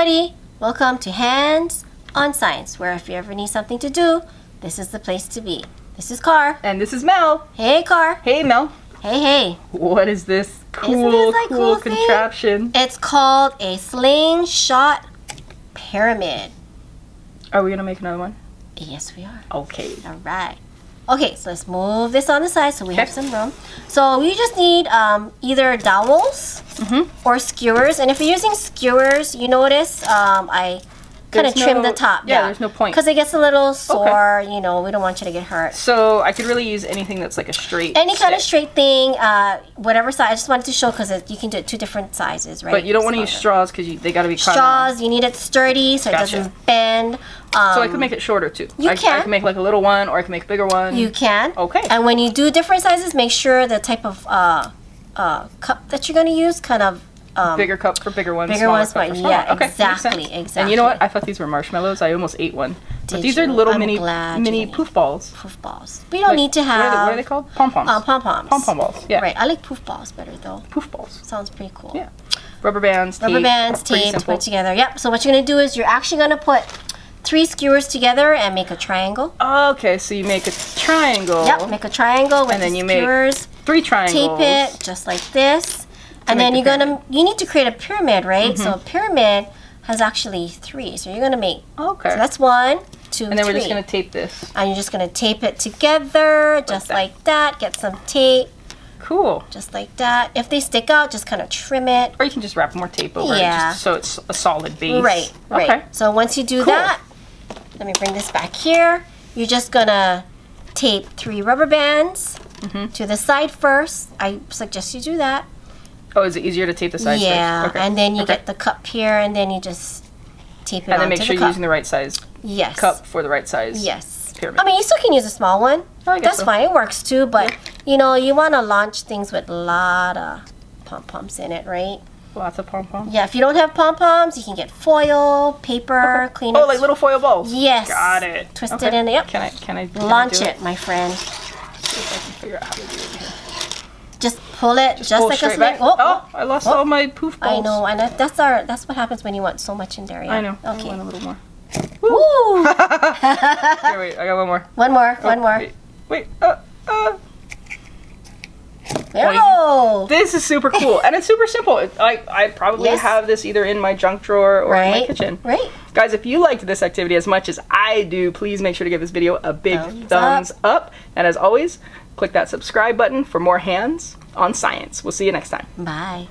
everybody, welcome to Hands On Science, where if you ever need something to do, this is the place to be. This is Carr. And this is Mel. Hey Carr. Hey Mel. Hey, hey. What is this cool contraption? It's called a slingshot pyramid. Are we gonna make another one? Yes, we are. Okay. Alright. Okay, so let's move this on the side so we have some room. So we just need either dowels or skewers. And if you're using skewers, you notice I kind of trim the top. Yeah, there's no point. Because it gets a little sore, you know, we don't want you to get hurt. So I could really use anything that's like a straight kind of straight thing, whatever size. I just wanted to show because you can do it two different sizes, right? But you don't want to use straws because they got to be caught. Straws, you need it sturdy so it doesn't bend. So I could make it shorter too. I can make like a little one or I can make a bigger one. You can. Okay. And when you do different sizes, make sure the type of cup that you're going to use kind of bigger cup for bigger ones. Bigger ones, but yeah, exactly. And you know what? I thought these were marshmallows. I almost ate one. But these are little mini poof balls. Poof balls. We don't need to have. What are they called? Pom poms. Pom poms. Pom pom balls. Yeah. Right. I like poof balls better though. Poof balls. Sounds pretty cool. Yeah. Rubber bands. Rubber bands, tape, put together. Yep. So what you're gonna do is you're actually gonna put 3 skewers together and make a triangle. Okay, so you make a triangle. Yep. Make a triangle with the skewers. Make 3 triangles. Tape it just like this. And then you need to create a pyramid, right? So a pyramid has actually 3. So you're gonna make so that's 1, 2, and then 3. We're just gonna tape this. And you're just gonna tape it together, just like that. Get some tape. Cool. Just like that. If they stick out, just kind of trim it. Or you can just wrap more tape over it just so it's a solid base. Right. Right. Okay. So once you do that, let me bring this back here. You're just gonna tape 3 rubber bands to the side first. I suggest you do that. Oh, is it easier to tape the sides? Yeah, and then you get the cup here, and then you just tape it onto the cup. And then make sure you're using the right size cup for the right size pyramid. I mean, you still can use a small one. Oh, I guess that's fine. It works too, but you know, you want to launch things with a lot of pom-poms in it, right? Lots of pom-poms? Yeah, if you don't have pom-poms, you can get foil, paper, clean up. Oh, like little foil balls? Yes. Got it. Twist it in. Yep. Can I launch it, my friend. Let's see if I can figure out how to do it here. Just pull it, just like a snake. Oh, I lost all my poof balls. I know, and that's what happens when you want so much in there. Yeah? I know. Okay. I want a little more. Woo! Here, wait, I got one more. One more. One more. Wait. Whoa! This is super cool, and it's super simple. I probably have this either in my junk drawer or in my kitchen. Right. Guys, if you liked this activity as much as I do, please make sure to give this video a big thumbs up. And as always, click that subscribe button for more Hands On Science. We'll see you next time. Bye.